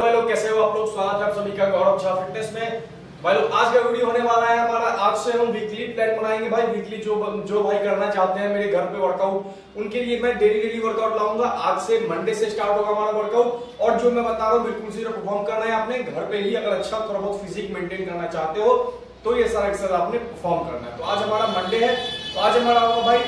भाई लोग कैसे हो आप लोग, स्वागत है आप सभी का गौरव झा फिटनेस में। भाई लोग आज का वीडियो होने वाला है हमारा, आज से हम वीकली प्लान बनाएंगे भाई। वीकली जो भाई करना चाहते हैं मेरे घर पे वर्कआउट, उनके लिए मैं डेली वर्कआउट लाऊंगा। आज से मंडे से स्टार्ट होगा हमारा वर्कआउट, और जो मैं बता रहा हूँ बिल्कुल सीधा परफॉर्म करना है आपने घर पे ही। अगर अच्छा थोड़ा बहुत फिजिक मेंटेन करना चाहते हो तो ये सारा एक्सरसाइज आपने परफॉर्म करना है। तो आज हमारा मंडे है, तो आज हमारा होगा भाई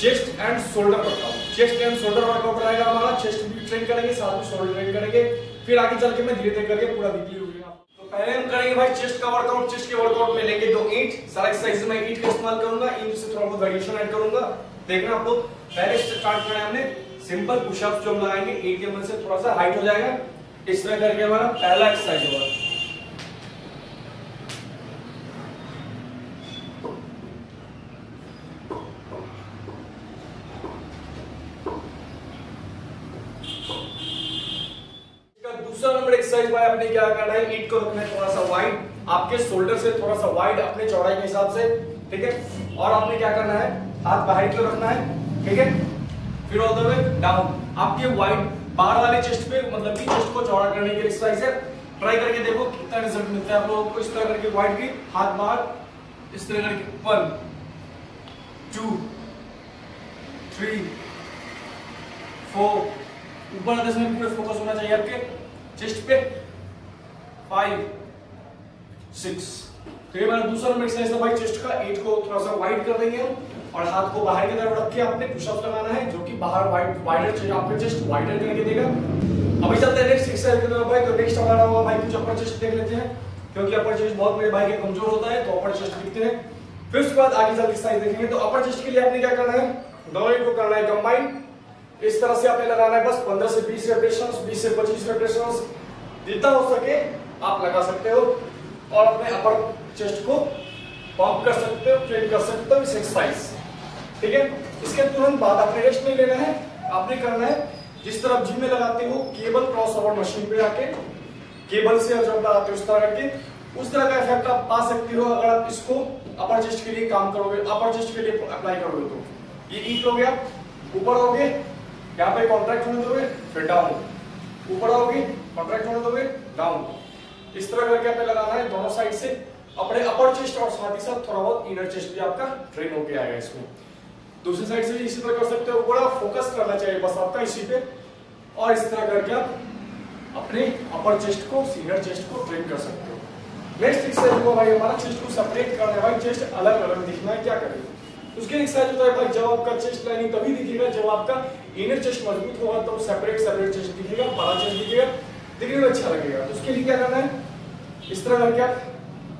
chest and shoulder workout. Chest and shoulder workout रहेगा हमारा, चेस्ट भी ट्रेन करेंगे साथ में शोल्डर ट्रेन करेंगे, फिर आगे चल के मैं धीरे धीरे करके पूरा वीकली होगा। तो पहले हम करेंगे भाई चेस्ट का वर्कआउट। चेस्ट के वर्कआउट में लेंगे दो ईंट, सारा एक्सरसाइज में ईंट का इस्तेमाल करूंगा, ईंट से थोड़ा बहुत वेरिएशन ऐड करूंगा, देखना आप लोग। पहले स्टार्ट करना है हमने सिंपल पुशअप जो हम लगाएंगे, ईंट के बल से थोड़ा सा हाइट हो जाएगा, इस तरह करके हमारा पहला एक्सरसाइज होगा। एक्सरसाइज भाई आपने क्या करना है, ईंट को रखना है थोड़ा सा वाइड, आपके शोल्डर से थोड़ा सा वाइड अपने चौड़ाई के हिसाब से, ठीक है। और आपने क्या करना है, हाथ बाहर को रखना है, ठीक है। फिर ऑल द वे डाउन, आपके वाइड बाहर वाले चेस्ट पे, मतलब कि चेस्ट को चौड़ा करने के एक्सरसाइज है। ट्राई करके देखो कितना रिजल्ट मिलता है आप लोगों को। इस तरह करके वाइड की, हाथ बाहर, इस तरह करके 1 2 3 4 ऊपर आधे में पूरे फोकस होना चाहिए आपके चेस्ट पे। 5 6 तो ये हमारा दूसरा नंबर एक्सरसाइज था भाई चेस्ट का। एट को थोड़ा सा वाइड कर देंगे हम, और हाथ को बाहर की तरफ रख के आपने पुशअप लगाना है, जो कि बाहर वाइडर आपके चेस्ट वाइडर करके देगा। अभी चलते हैं नेक्स्ट एक्सरसाइज की तरफ भाई। तो नेक्स्ट हमारा हुआ भाई कुछ अपर चेस्ट देख लेते हैं, क्योंकि अपर चेस्ट बहुत मेरे भाई के कमजोर होता है, तो अपर चेस्ट देखते हैं, फिर उसके बाद आगे चल एक्सरसाइज देखेंगे। तो अपर चेस्ट के लिए आपने क्या करना है, दोनों को करना है कंबाइन, इस तरह से आपने लगाना है बस 15 से 20 रेपिटेशंस, 20 से 25 रेपिटेशंस, जितना हो सके आप लगा सकते हो, और अपने अपर चेस्ट को पंप कर सकते हो, ट्रेन कर सकते हो इस एक्सरसाइज, ठीक है। इसके तुरंत बाद आपने रेस्ट नहीं लेना है, आपने करना है जिस तरह जिम में लगाते हो केबल क्रॉस ओवर मशीन पे आके केबल से जब लगाते हो उस तरह करके, उस तरह का इफेक्ट आप पा सकते हो अगर आप इसको अपर चेस्ट के लिए काम करोगे, अपर चेस्ट के लिए अप्लाई करोगे। तो ये ईंट हो गया, ऊपर हो गए, यहाँ पे कॉन्ट्रैक्ट होने दोगे, फिर डाउन, ऊपर आओगे, कॉन्ट्रैक्ट होने दोगे, डाउन, इस तरह करके आपने लगाना है दोनों साइड से अपने अपर चेस्ट, और साथ ही साथ थोड़ा बहुत इनर चेस्ट भी आपका ट्रेन होके आएगा। इसको दूसरी साइड से भी इसी तरह कर सकते हो, बड़ा फोकस करना चाहिए बस आपका इसी पे, और इस तरह करके आप अपने अपर चेस्ट को इनर चेस्ट को ट्रेन कर सकते हो। नेक्स्ट एक्सरसाइज होगा भाई हमारा चेस्ट को सेपरेट करना है भाई, चेस्ट अलग अलग दिखना है, क्या करेंगे उसके एक्सरसाइज होता है भाई। जब आपका चेस्ट लाइनिंग तभी दिखेगा जब आपका इनर चेस्ट मजबूत होगा, तब तो सेपरेट चेस्ट दिखेगा, बड़ा चेस्ट दिखेगा, दिखने में अच्छा लगेगा। तो उसके लिए क्या करना है, इस तरह करके आप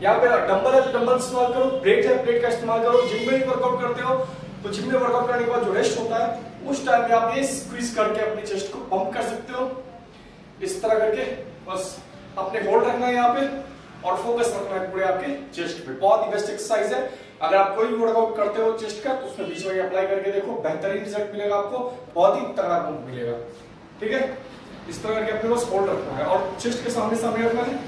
यहाँ पे डंबल है डंबल इस्तेमाल करो, प्लेट है प्लेट का इस्तेमाल करो। जिम में वर्कआउट करते हो तो जिम में वर्कआउट करने के बाद जो रेस्ट होता है उस टाइम में आप ये स्क्वीज करके अपने चेस्ट को पंप कर सकते हो, इस तरह करके बस अपने होल्ड रखना है यहाँ पे, और फोकस रखना है पूरे आपके चेस्ट पे। बहुत ही बेस्ट एक्सरसाइज है, अगर आप कोई भी वर्कआउट करते हो चेस्ट का तो उसमें बीच में अप्लाई करके देखो, बेहतरीन रिजल्ट मिलेगा आपको, बहुत ही तगड़ा पंप मिलेगा, ठीक है। इस तरह करके अपने बस होल्ड रखना है और चेस्ट के सामने सामने रखना है,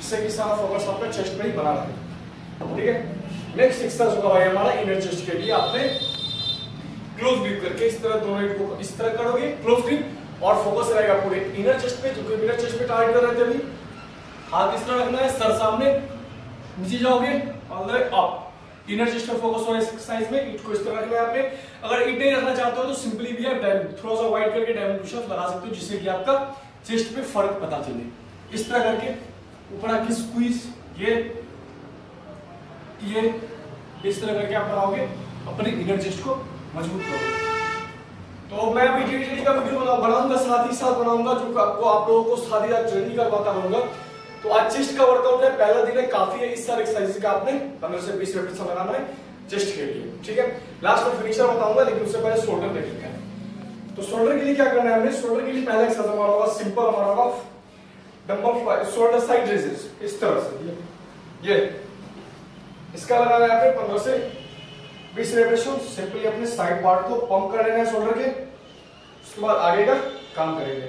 जिससे कि सारा फोकस आपका चेस्ट पे ही बना रहे, ठीक है। नेक्स्ट एक्सरसाइज होगा भाई हमारा इनर चेस्ट के लिए, आपने क्लोज ग्रिप करके इस तरह दोनों को इस तरह करोगे क्लोज ग्रिप, और फोकस रहेगा पूरे इनर चेस्ट पे, जो इनर चेस्ट पे टारगेट कर रहे थे अभी। हाथ इस तरह रखना है, सर सामने नीचे जाओगे all the way up, inner chest पर फोकस हो एक्सरसाइज में। ईंट को इस तरह रखना है आपने, अगर ईंट नहीं रखना चाहते हो तो सिंपली भी आप थोड़ा सा वाइड करके डायमंड पुशअप लगा सकते हो, जिससे कि आपका चेस्ट पे फर्क पता चले। इस तरह करके ऊपर आके स्क्वीज, ये इस तरह करके आप लगाओगे, अपने इनर चेस्ट को मजबूत करोगे। तो मैं वीडियो का वीडियो बनाऊंगा, साथ ही साथ बनाऊंगा जो आपको आप लोगों को साथ ही साथ ट्रेनिंग का बताऊंगा। तो आज चेस्ट का वर्कआउट है, पहला दिन है, काफी है। इस सारे एक्सरसाइज का आपने 15 से 20 रेपिटेशन लगाना है चेस्ट के लिए, ठीक है। लास्ट में फिनिशर बताऊंगा, लेकिन उससे पहले शोल्डर देख लेते हैं। तो शोल्डर के लिए क्या करना है हमने, शोल्डर के लिए पहला एक्सरसाइज हमारा होगा सिंपल, हमारा होगा डंबल शोल्डर साइड रेजेस, इस तरह से ये इसका लगाना है आपने 15 से 20 रेपिटेशन। सिंपली अपने साइड पार्ट को पंप कर लेना है शोल्डर के, उसके बाद आगे का काम करेंगे,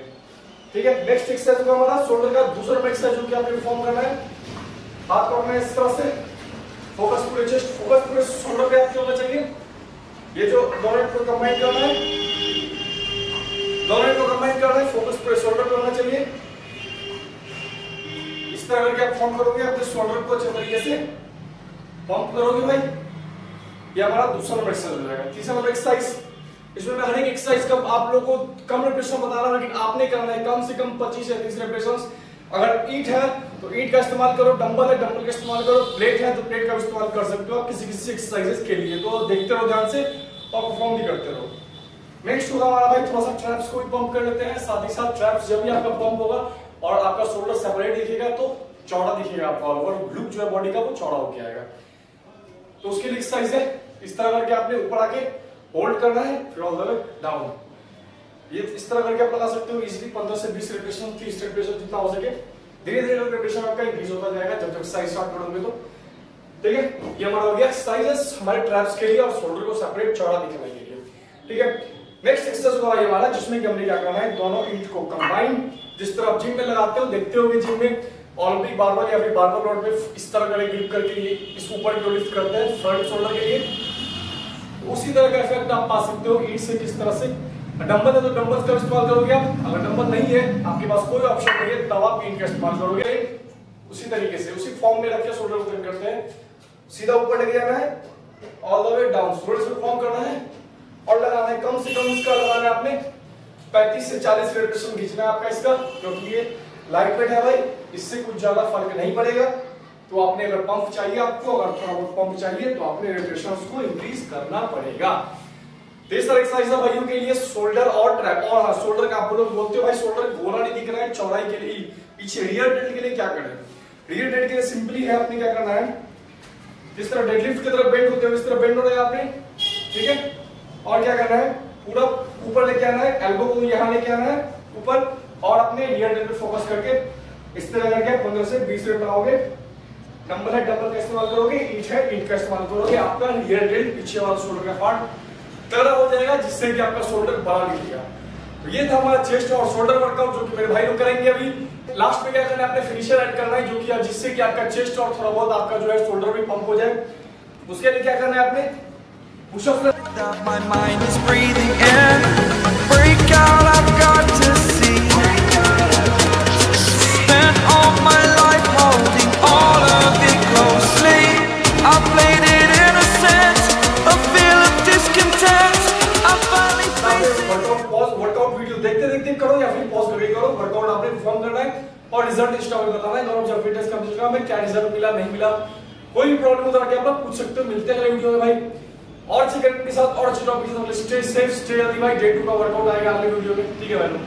ठीक है। नेक्स्ट एक्सरसाइज का हमारा शोल्डर का दूसरा एक्सरसाइज जो कि आपने परफॉर्म करना है, हाथ को अपने इस तरह से फोकस पूरे चेस्ट फोकस पूरे शोल्डर पे आपके होना चाहिए। ये जो दोनों को कंबाइन करना है, दोनों को कंबाइन करना है, फोकस पूरे शोल्डर पे होना चाहिए। इस तरह करके आप फॉर्म करोगे, अपने सोल्डर को अच्छे तरीके से पंप करोगे भाई। ये हमारा दूसरा नंबर एक्सरसाइज हो जाएगा। तीसरा नंबर एक्सरसाइज, इसमें मैं हर एक एक्सरसाइज का आप लोगों को कम रिपीटेशन बता रहा हूं, लेकिन आपने करना है कम से कम 25 से 30 रिपीटेशंस। अगर ईट है तो ईट का इस्तेमाल करो, डंबल है डंबल का इस्तेमाल करो, प्लेट है तो प्लेट का इस्तेमाल कर सकते हो आप किसी किसी एक्सरसाइजेस के लिए। तो देखते रहो ध्यान से और परफॉर्म भी करते रहो। नेक्स्ट होगा हमारा भाई थोड़ा सा ट्रैप्स को भी पंप कर लेते हैं। साथ ही साथ ट्रैप्स जब भी आपका पंप होगा और आपका शोल्डर सेपरेट दिखेगा तो चौड़ा दिखेगा आपका, और लुक जो है बॉडी का वो चौड़ा होके आएगा। तो उसके लिए एक्सरसाइज है इस तरह करके आपने ऊपर आके होल्ड करना है, फिर ऑल द वे डाउन। ये इस तरह करके आप लगा सकते हो इजिली 15 से 20 रिपीटेशन, 30 रिपीटेशन जितना हो सके। धीरे धीरे रिपीटेशन आपका इंक्रीज होता जाएगा जब जब एक्सरसाइज स्टार्ट करोगे तो। ठीक है, ये हमारा हो गया एक्सरसाइजेस हमारे ट्रैप्स के लिए और शोल्डर को सेपरेट चौड़ा दिखाने के लिए। ठीक है, नेक्स्ट एक्सरसाइज होगा ये वाला, जिसमें कि हमने क्या करना है दोनों ईंट को कंबाइन, जिस तरह आप जिम में लगाते हो देखते होगे जिम में ओलंपिक बारबेल या फिर बारबेल रॉड में इस तरह करके ग्रिप करके ये इस ऊपर को लिफ्ट करते हैं फ्रंट शोल्डर के लिए। तो उसी तरह का इफेक्ट आप पा सकते हो ईंट से किस तरह से। डंबल है तो डंबल का इस्तेमाल करोगे आप, अगर डंबल नहीं है आपके पास कोई ऑप्शन नहीं है तब आप ईंट का इस्तेमाल करोगे। उसी तरीके से उसी फॉर्म में रख के शोल्डर को करते हैं, सीधा ऊपर लेके जाना है all the way down, shoulder से फॉर्म करना है और लगाना है कम से कम इसका लगाना है आपने 35 से 40 रिपीटेशन खींचना है आपका इसका, क्योंकि ये लाइट वेट है भाई, इससे कुछ ज्यादा फर्क नहीं पड़ेगा। तो आपने अगर पंप चाहिए आपको, अगर थोड़ा बहुत पंप चाहिए तो आपने रिपीटेशंस को इंक्रीज करना पड़ेगा। तीसरा एक्सरसाइज है भाइयों के लिए शोल्डर और ट्रैप। और हाँ, शोल्डर का आप लोग बोलते हो भाई शोल्डर गोला नहीं दिख रहा है, चौड़ाई के लिए पीछे रियर डेड के लिए क्या करें? रियर डेड के लिए सिंपली है आपने क्या करना है, जिस तरह डेडलिफ्ट की तरफ बेंड होते हो इस तरह बेंड होना है आपने। ठीक है, और क्या करना है पूरा ऊपर लेके आना है, एल्बो को यहाँ लेके आना है ऊपर और अपने रियर डेड पे फोकस करके इस तरह करके 15 से 20 रेप लगाओगे। डंबल है डंबल का इस्तेमाल करोगे, ईंट है ईंट का इस्तेमाल करोगे, आपका रियर डेड पीछे वाला शोल्डर का पार्ट तगड़ा हो जाएगा जिससे कि आपका शोल्डर बड़ा दिखेगा। तो ये था हमारा चेस्ट और शोल्डर वर्कआउट जो कि मेरे भाई लोग करेंगे। अभी लास्ट में क्या करना है आपने फिनिशर ऐड करना है जो कि जिससे कि आपका चेस्ट और थोड़ा बहुत आपका जो है शोल्डर भी पंप हो जाए। उसके लिए क्या करना है आपने pushup. My mind is breathing in, break out, I've got to see, spent all my life holding all of it closely, I played it in a sense, a feel of discontent, I finally faced it। Workout pause, workout video देखते देखते करो या फिर pause करके करो। workout आपने perform करना है और result Instagram पे बताना है, दोनों जब fitness का Instagram में क्या result मिला नहीं मिला, कोई भी प्रॉब्लम हो तो आके आप लोग पूछ सकते हो। मिलते हैं वीडियो में भाई और अच्छी कंटेंट के साथ और अच्छे टॉपिक के साथ। स्टे सेफ स्टे हेल्दी भाई, डे 2 का वर्कआउट आएगा अगले वीडियो में। ठीक है भाई।